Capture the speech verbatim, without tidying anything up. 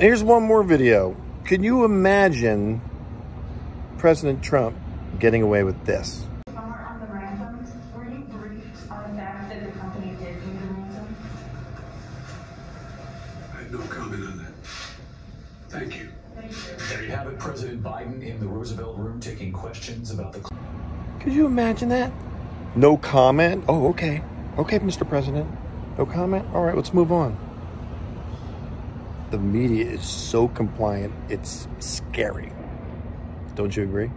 Here's one more video. Can you imagine President Trump getting away with this? Far on the ransom, were you briefed on the fact that the company did pay the ransom? I have no comment on that. Thank you. Thank you. There you have it, President Biden in the Roosevelt Room taking questions about the... Could you imagine that? No comment? Oh, okay. Okay, Mister President. No comment? All right, let's move on. The media is so compliant, it's scary. Don't you agree?